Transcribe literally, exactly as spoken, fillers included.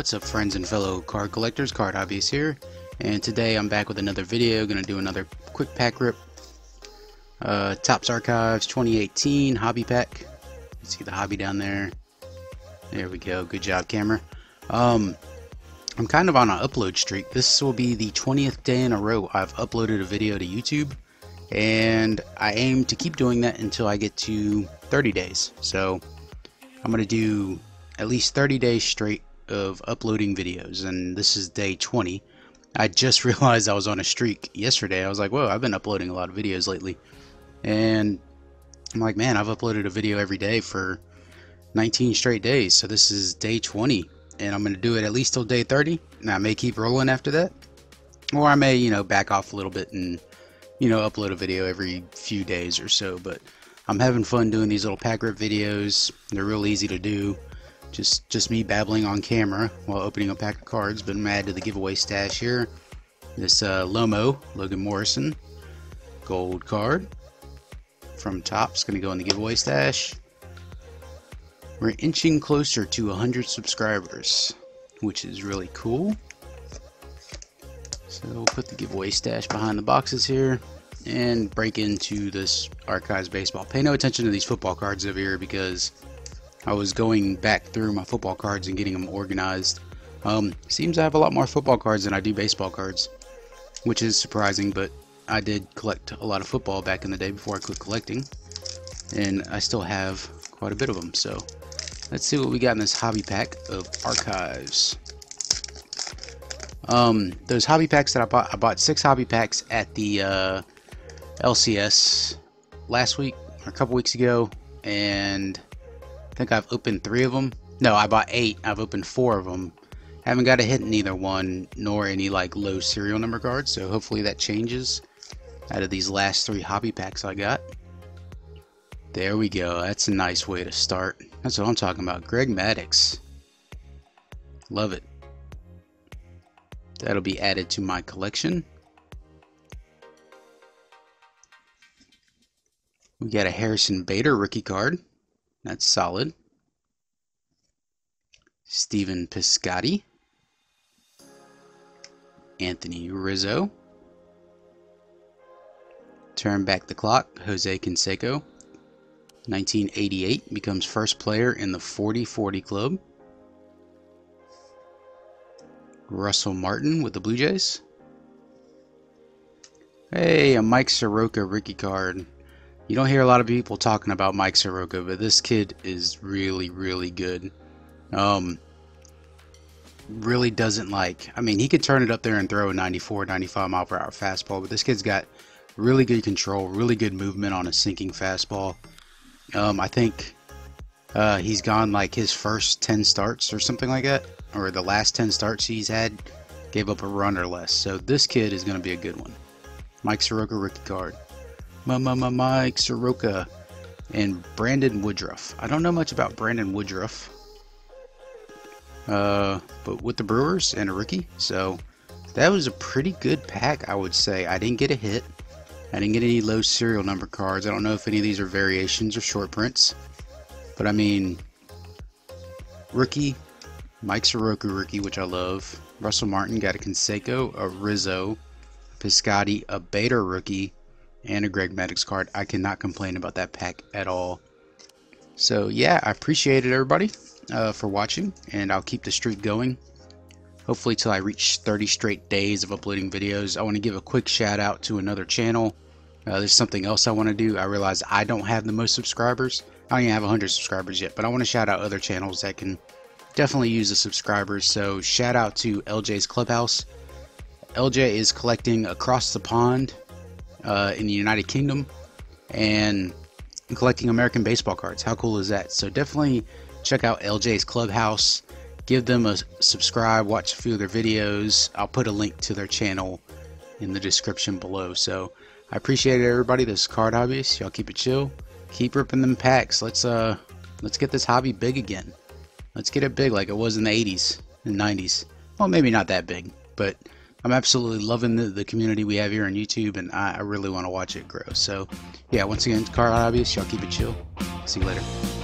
What's up, friends and fellow card collectors? Card Hobbies here, and today I'm back with another video. Gonna do another quick pack rip. Uh, Topps Archives twenty eighteen hobby pack. You see the hobby down there. There we go. Good job, camera. Um, I'm kind of on an upload streak. This will be the twentieth day in a row I've uploaded a video to YouTube, and I aim to keep doing that until I get to thirty days. So I'm gonna do at least thirty days straight of uploading videos, and this is day twenty. I just realized I was on a streak yesterday. I was like, whoa, I've been uploading a lot of videos lately, and I'm like, man, I've uploaded a video every day for nineteen straight days. So this is day twenty, and I'm gonna do it at least till day thirty, and I may keep rolling after that, or I may, you know, back off a little bit and, you know, upload a video every few days or so. But I'm having fun doing these little pack rip videos. They're real easy to do. Just just me babbling on camera while opening a pack of cards. But I'm added to the giveaway stash here. This uh, Lomo Logan Morrison gold card from Topps, going to go in the giveaway stash. We're inching closer to one hundred subscribers, which is really cool. So we'll put the giveaway stash behind the boxes here and break into this Archives baseball. Pay no attention to these football cards over here because I was going back through my football cards and getting them organized. Um, seems I have a lot more football cards than I do baseball cards, which is surprising, but I did collect a lot of football back in the day before I quit collecting, and I still have quite a bit of them. So let's see what we got in this hobby pack of Archives. Um, those hobby packs that I bought, I bought six hobby packs at the uh, L C S last week or a couple weeks ago, and I think I've opened three of them. No, I bought eight. I've opened four of them. I haven't got a hit in either one, nor any like low serial number cards, so hopefully that changes out of these last three hobby packs I got. There we go. That's a nice way to start. That's what I'm talking about. Greg Maddux. Love it. That'll be added to my collection. We got a Harrison Bader rookie card. That's solid. Stephen Piscotty. Anthony Rizzo. Turn back the clock. Jose Canseco. nineteen eighty-eight. Becomes first player in the forty forty club. Russell Martin with the Blue Jays. Hey, a Mike Soroka rookie card. You don't hear a lot of people talking about Mike Soroka, but this kid is really, really good. Um, really doesn't like, I mean, he could turn it up there and throw a ninety-four, ninety-five mile per hour fastball, but this kid's got really good control, really good movement on a sinking fastball. Um, I think uh, he's gone like his first ten starts or something like that, or the last ten starts he's had, gave up a run or less. So this kid is going to be a good one. Mike Soroka rookie card. Mike Soroka and Brandon Woodruff. I don't know much about Brandon Woodruff, uh, but with the Brewers and a rookie. So that was a pretty good pack, I would say. I didn't get a hit. I didn't get any low serial number cards. I don't know if any of these are variations or short prints, but I mean, rookie, Mike Soroka rookie, which I love. Russell Martin got a Canseco, a Rizzo, Piscotty, a Bader rookie, and a Greg Maddux card. I cannot complain about that pack at all. So yeah, I appreciate it, everybody, uh, for watching, and I'll keep the streak going, hopefully till I reach thirty straight days of uploading videos. I want to give a quick shout out to another channel. Uh, there's something else I want to do. I realize I don't have the most subscribers. I don't even have one hundred subscribers yet, but I want to shout out other channels that can definitely use the subscribers. So shout out to L J's Clubhouse. L J is collecting across the pond Uh, in the United Kingdom and collecting American baseball cards. How cool is that? So definitely check out L J's Clubhouse, give them a subscribe, watch a few of their videos. I'll put a link to their channel in the description below. So I appreciate it, everybody. This is Card Hobbies. Y'all keep it chill, keep ripping them packs. Let's uh let's get this hobby big again. Let's get it big like it was in the eighties and nineties. Well, maybe not that big, but I'm absolutely loving the, the community we have here on YouTube, and I, I really want to watch it grow. So, yeah, once again, Card Hobbies, y'all keep it chill. See you later.